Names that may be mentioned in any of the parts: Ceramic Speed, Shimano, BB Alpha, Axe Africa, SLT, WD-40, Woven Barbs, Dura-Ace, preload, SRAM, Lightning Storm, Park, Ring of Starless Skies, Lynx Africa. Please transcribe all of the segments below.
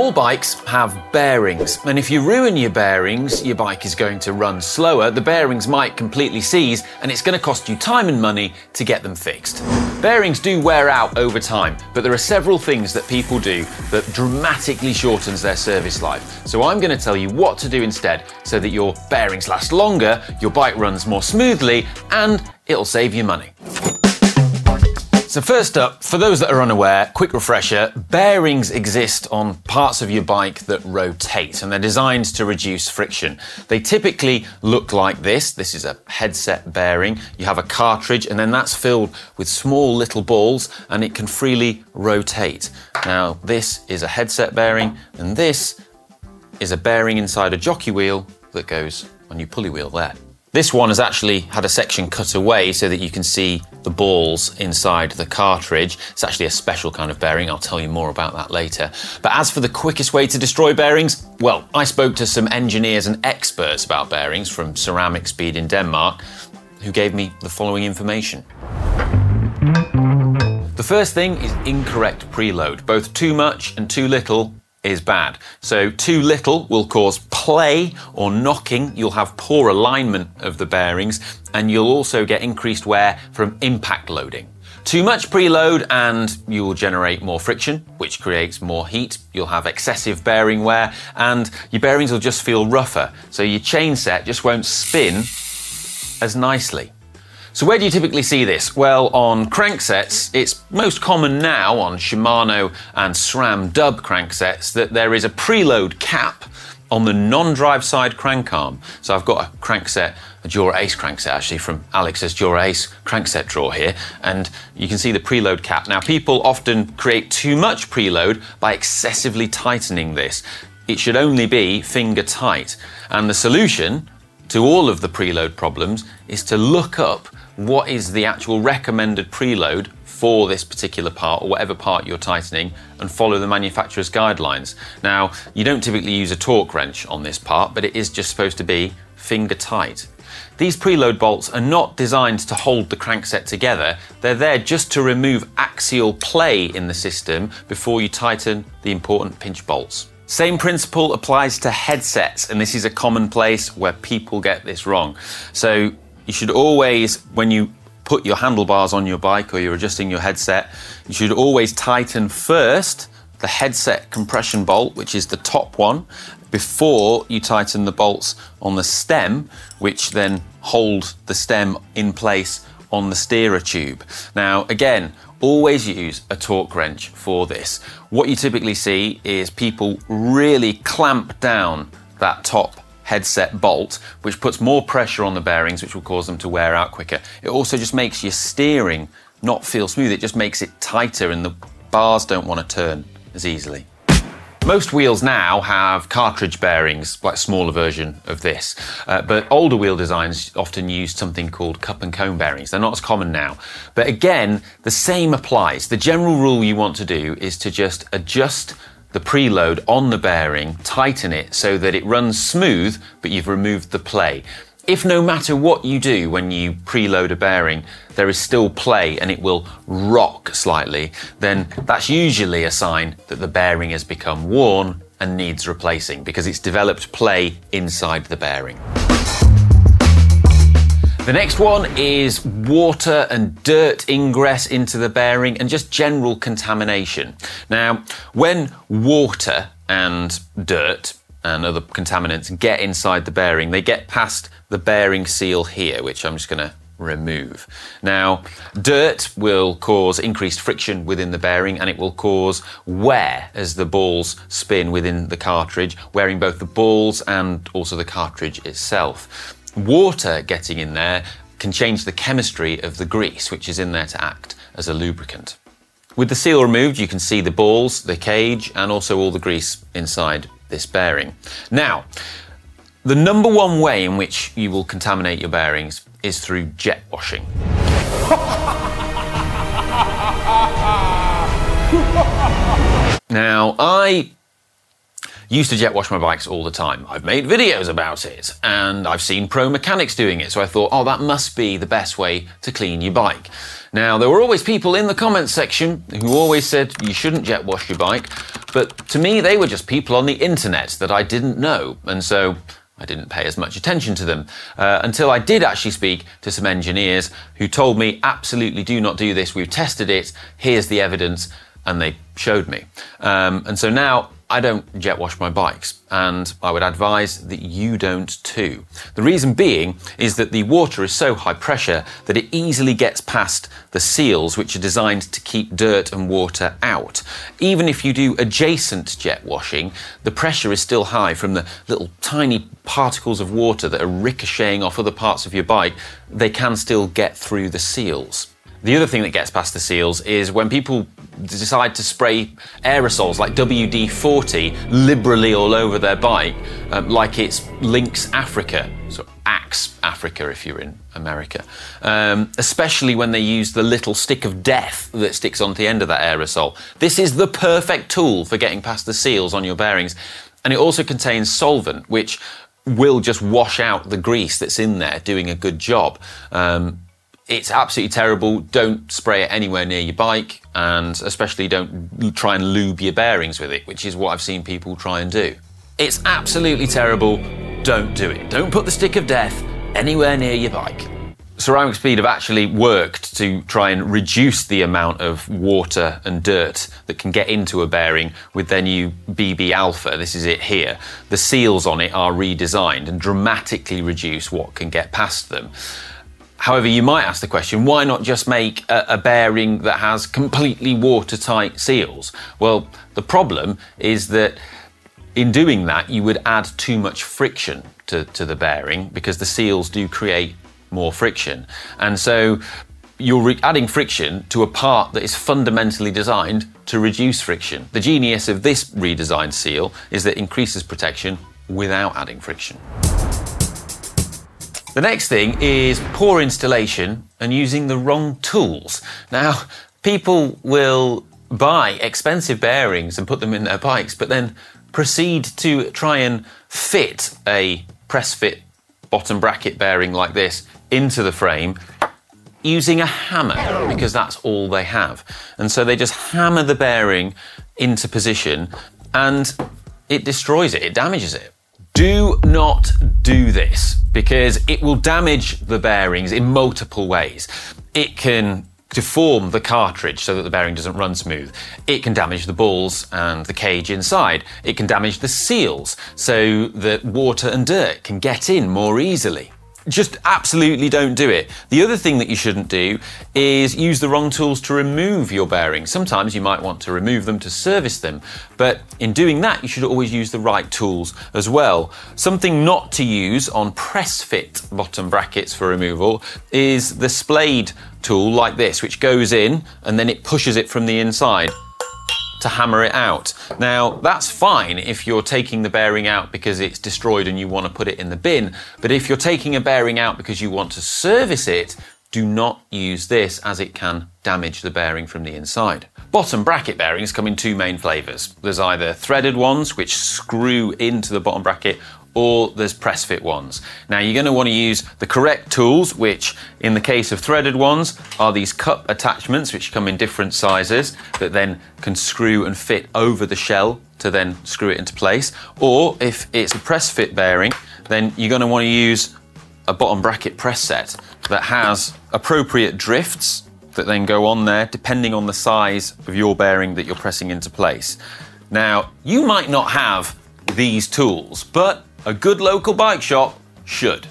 All bikes have bearings, and if you ruin your bearings, your bike is going to run slower, the bearings might completely seize, and it's going to cost you time and money to get them fixed. Bearings do wear out over time, but there are several things that people do that dramatically shortens their service life. So I'm going to tell you what to do instead so that your bearings last longer, your bike runs more smoothly, and it'll save you money. So first up, for those that are unaware, quick refresher, bearings exist on parts of your bike that rotate, and they're designed to reduce friction. They typically look like this. This is a headset bearing. You have a cartridge, and then that's filled with small little balls, and it can freely rotate. Now, this is a headset bearing, and this is a bearing inside a jockey wheel that goes on your pulley wheel there. This one has actually had a section cut away so that you can see the balls inside the cartridge. It's actually a special kind of bearing. I'll tell you more about that later. But as for the quickest way to destroy bearings, well, I spoke to some engineers and experts about bearings from Ceramic Speed in Denmark, who gave me the following information. The first thing is incorrect preload. Both too much and too little is bad. So too little will cause play or knocking, you'll have poor alignment of the bearings, and you'll also get increased wear from impact loading. Too much preload and you will generate more friction, which creates more heat, you'll have excessive bearing wear, and your bearings will just feel rougher, so your chainset just won't spin as nicely. So where do you typically see this? Well, on cranksets, it's most common now on Shimano and SRAM dub cranksets that there is a preload cap on the non-drive side crank arm. So I've got a crankset, a Dura-Ace crankset actually from Alex's Dura-Ace crankset drawer here, and you can see the preload cap. Now, people often create too much preload by excessively tightening this. It should only be finger tight, and the solution to all of the preload problems is to look up what is the actual recommended preload for this particular part or whatever part you're tightening, and follow the manufacturer's guidelines. Now, you don't typically use a torque wrench on this part, but it is just supposed to be finger tight. These preload bolts are not designed to hold the crankset together. They're there just to remove axial play in the system before you tighten the important pinch bolts. Same principle applies to headsets, and this is a common place where people get this wrong. So you should always, when you put your handlebars on your bike or you're adjusting your headset, you should always tighten first the headset compression bolt, which is the top one, before you tighten the bolts on the stem, which then hold the stem in place on the steerer tube. Now, again, always use a torque wrench for this. What you typically see is people really clamp down that top headset bolt, which puts more pressure on the bearings, which will cause them to wear out quicker. It also just makes your steering not feel smooth. It just makes it tighter, and the bars don't want to turn as easily. Most wheels now have cartridge bearings, like a smaller version of this, but older wheel designs often use something called cup and cone bearings. They're not as common now. But again, the same applies. The general rule you want to do is to just adjust the preload on the bearing, tighten it so that it runs smooth, but you've removed the play. If no matter what you do when you preload a bearing, there is still play and it will rock slightly, then that's usually a sign that the bearing has become worn and needs replacing because it's developed play inside the bearing. The next one is water and dirt ingress into the bearing and just general contamination. Now, when water and dirt and other contaminants get inside the bearing, they get past the bearing seal here, which I'm just gonna remove. Now, dirt will cause increased friction within the bearing, and it will cause wear as the balls spin within the cartridge, wearing both the balls and also the cartridge itself. Water getting in there can change the chemistry of the grease, which is in there to act as a lubricant. With the seal removed, you can see the balls, the cage, and also all the grease inside this bearing. Now, the number one way in which you will contaminate your bearings is through jet washing. Now, I used to jet wash my bikes all the time. I've made videos about it and I've seen pro mechanics doing it, so I thought, oh, that must be the best way to clean your bike. Now, there were always people in the comments section who always said you shouldn't jet wash your bike, but to me they were just people on the internet that I didn't know, and so I didn't pay as much attention to them until I did actually speak to some engineers who told me, absolutely do not do this, we've tested it, here's the evidence, and they showed me. And so now I don't jet wash my bikes, and I would advise that you don't too. The reason being is that the water is so high pressure that it easily gets past the seals, which are designed to keep dirt and water out. Even if you do adjacent jet washing, the pressure is still high from the little tiny particles of water that are ricocheting off other parts of your bike. They can still get through the seals. The other thing that gets past the seals is when people decide to spray aerosols like WD-40 liberally all over their bike, like it's Lynx Africa, so Axe Africa if you're in America, especially when they use the little stick of death that sticks onto the end of that aerosol. This is the perfect tool for getting past the seals on your bearings, and it also contains solvent, which will just wash out the grease that's in there doing a good job. It's absolutely terrible. Don't spray it anywhere near your bike, and especially don't try and lube your bearings with it, which is what I've seen people try and do. It's absolutely terrible. Don't do it. Don't put the stick of death anywhere near your bike. Ceramic Speed have actually worked to try and reduce the amount of water and dirt that can get into a bearing with their new BB Alpha. This is it here. The seals on it are redesigned and dramatically reduce what can get past them. However, you might ask the question, why not just make a bearing that has completely watertight seals? Well, the problem is that in doing that, you would add too much friction to the bearing, because the seals do create more friction. And so you're adding friction to a part that is fundamentally designed to reduce friction. The genius of this redesigned seal is that it increases protection without adding friction. The next thing is poor installation and using the wrong tools. Now, people will buy expensive bearings and put them in their bikes, but then proceed to try and fit a press fit bottom bracket bearing like this into the frame using a hammer, because that's all they have. And so they just hammer the bearing into position and it destroys it, it damages it. Do not do this, because it will damage the bearings in multiple ways. It can deform the cartridge so that the bearing doesn't run smooth. It can damage the balls and the cage inside. It can damage the seals so that water and dirt can get in more easily. Just absolutely don't do it. The other thing that you shouldn't do is use the wrong tools to remove your bearings. Sometimes you might want to remove them to service them, but in doing that, you should always use the right tools as well. Something not to use on press fit bottom brackets for removal is the splayed tool like this, which goes in and then it pushes it from the inside to hammer it out. Now, that's fine if you're taking the bearing out because it's destroyed and you want to put it in the bin, but if you're taking a bearing out because you want to service it, do not use this, as it can damage the bearing from the inside. Bottom bracket bearings come in two main flavors. There's either threaded ones, which screw into the bottom bracket, or there's press fit ones. Now, you're going to want to use the correct tools, which in the case of threaded ones are these cup attachments, which come in different sizes, that then can screw and fit over the shell to then screw it into place. Or if it's a press fit bearing, then you're going to want to use a bottom bracket press set that has appropriate drifts that then go on there depending on the size of your bearing that you're pressing into place. Now, you might not have these tools, but a good local bike shop should.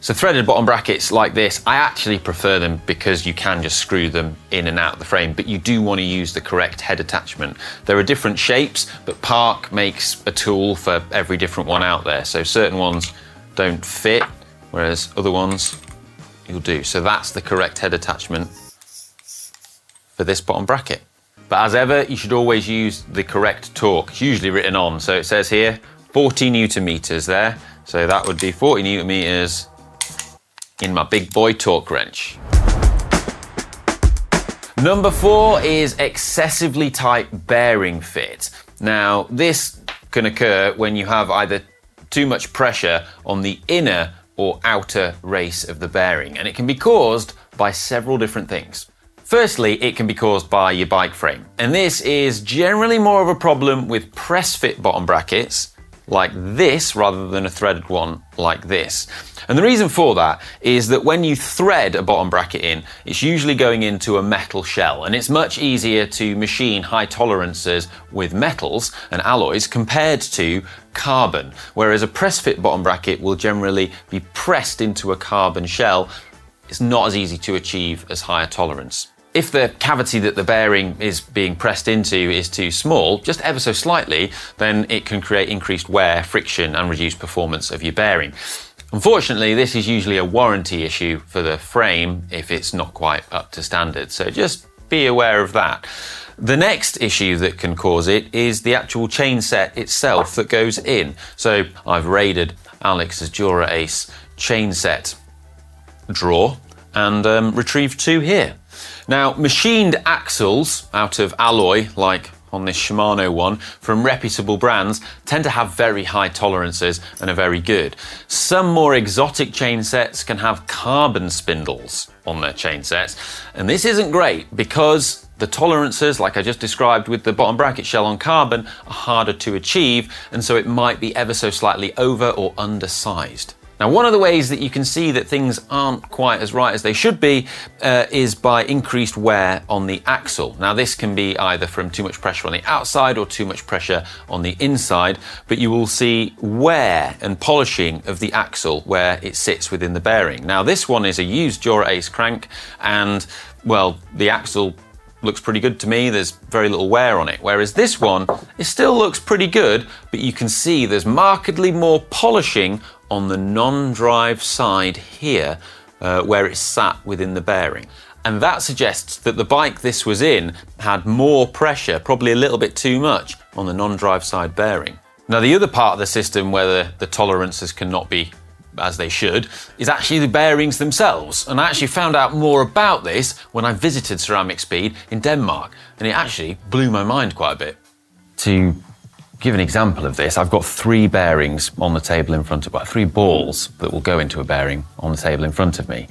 So threaded bottom brackets like this, I actually prefer them because you can just screw them in and out of the frame, but you do want to use the correct head attachment. There are different shapes, but Park makes a tool for every different one out there. So certain ones don't fit, whereas other ones you'll do. So that's the correct head attachment for this bottom bracket. But as ever, you should always use the correct torque. It's usually written on, so it says here, 40 newton meters there, so that would be 40 newton meters in my big boy torque wrench. Number 4 is excessively tight bearing fit. Now, this can occur when you have either too much pressure on the inner or outer race of the bearing, and it can be caused by several different things. Firstly, it can be caused by your bike frame, and this is generally more of a problem with press fit bottom brackets like this rather than a threaded one like this. And the reason for that is that when you thread a bottom bracket in, it's usually going into a metal shell, and it's much easier to machine high tolerances with metals and alloys compared to carbon, whereas a press fit bottom bracket will generally be pressed into a carbon shell. It's not as easy to achieve as high a tolerance. If the cavity that the bearing is being pressed into is too small, just ever so slightly, then it can create increased wear, friction, and reduced performance of your bearing. Unfortunately, this is usually a warranty issue for the frame if it's not quite up to standard, so just be aware of that. The next issue that can cause it is the actual chain set itself that goes in. So I've raided Alex's Dura-Ace chain set drawer and retrieved two here. Now, machined axles out of alloy, like on this Shimano one, from reputable brands tend to have very high tolerances and are very good. Some more exotic chain sets can have carbon spindles on their chain sets, and this isn't great because the tolerances, like I just described with the bottom bracket shell on carbon, are harder to achieve, and so it might be ever so slightly over or undersized. Now, one of the ways that you can see that things aren't quite as right as they should be is by increased wear on the axle. Now, this can be either from too much pressure on the outside or too much pressure on the inside, but you will see wear and polishing of the axle where it sits within the bearing. Now, this one is a used Dura-Ace crank, and, well, the axle looks pretty good to me. There's very little wear on it, whereas this one, it still looks pretty good, but you can see there's markedly more polishing on the non-drive side here, where it's sat within the bearing. And that suggests that the bike this was in had more pressure, probably a little bit too much, on the non-drive side bearing. Now, the other part of the system where the tolerances cannot be as they should is actually the bearings themselves. And I actually found out more about this when I visited Ceramic Speed in Denmark, and it actually blew my mind quite a bit. To give an example of this, I've got three bearings on the table in front of me, three balls that will go into a bearing on the table in front of me.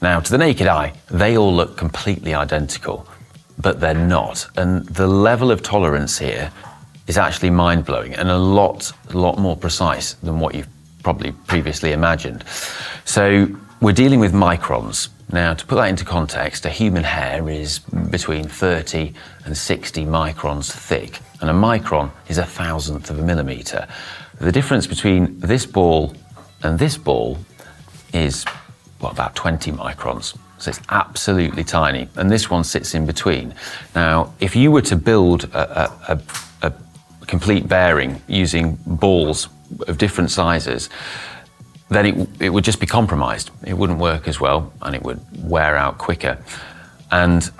Now, to the naked eye, they all look completely identical, but they're not. And the level of tolerance here is actually mind-blowing and a lot more precise than what you've probably previously imagined. So we're dealing with microns. Now, to put that into context, a human hair is between 30 and 60 microns thick, and a micron is 1,000th of a millimetre. The difference between this ball and this ball is, well, about 20 microns. So it's absolutely tiny, and this one sits in between. Now, if you were to build a complete bearing using balls of different sizes, then it would just be compromised. It wouldn't work as well, and it would wear out quicker. And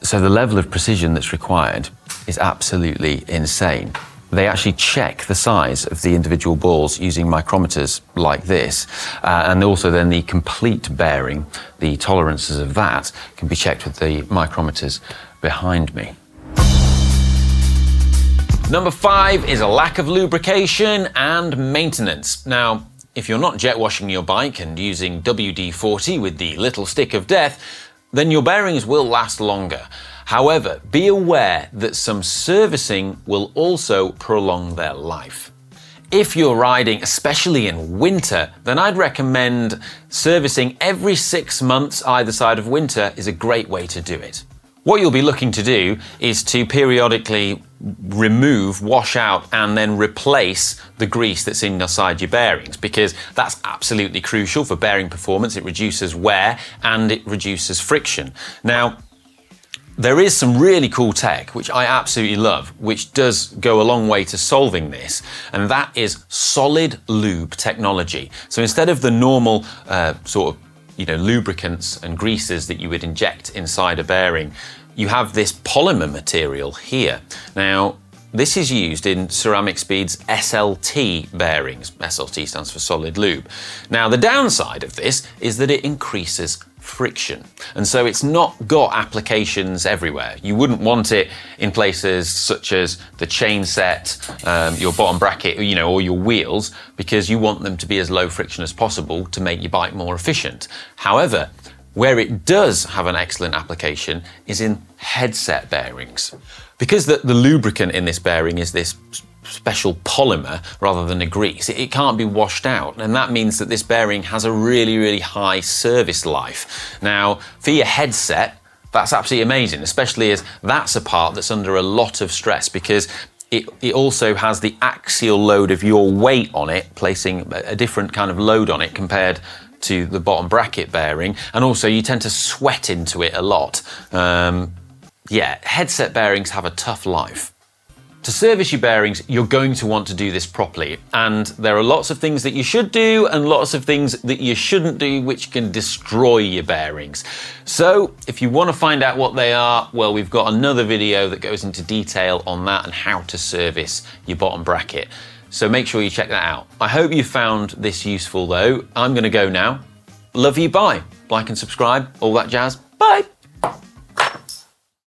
so the level of precision that's required is absolutely insane. They actually check the size of the individual balls using micrometers like this, and also then the complete bearing, the tolerances of that, can be checked with the micrometers behind me. Number 5 is a lack of lubrication and maintenance. Now, if you're not jet washing your bike and using WD-40 with the little stick of death, then your bearings will last longer. However, be aware that some servicing will also prolong their life. If you're riding, especially in winter, then I'd recommend servicing every 6 months either side of winter is a great way to do it. What you'll be looking to do is to periodically remove, wash out, and then replace the grease that's inside your bearings, because that's absolutely crucial for bearing performance. It reduces wear and it reduces friction. Now, there is some really cool tech, which I absolutely love, which does go a long way to solving this, and that is solid lube technology. So instead of the normal sort of, you know, lubricants and greases that you would inject inside a bearing, you have this polymer material here. Now, this is used in Ceramic Speed's SLT bearings. SLT stands for solid lube. Now, the downside of this is that it increases friction. And so it's not got applications everywhere. You wouldn't want it in places such as the chain set, your bottom bracket, you know, or your wheels, because you want them to be as low friction as possible to make your bike more efficient. However, where it does have an excellent application is in headset bearings. Because the lubricant in this bearing is this special polymer rather than a grease, it can't be washed out, and that means that this bearing has a really high service life. Now, for your headset, that's absolutely amazing, especially as that's a part that's under a lot of stress, because it also has the axial load of your weight on it, placing a different kind of load on it compared to the bottom bracket bearing, and also you tend to sweat into it a lot. Yeah, headset bearings have a tough life. To service your bearings, you're going to want to do this properly. And there are lots of things that you should do and lots of things that you shouldn't do, which can destroy your bearings. So if you want to find out what they are, well, we've got another video that goes into detail on that and how to service your bottom bracket. So make sure you check that out. I hope you found this useful though. I'm gonna go now. Love you, bye. Like and subscribe, all that jazz, bye.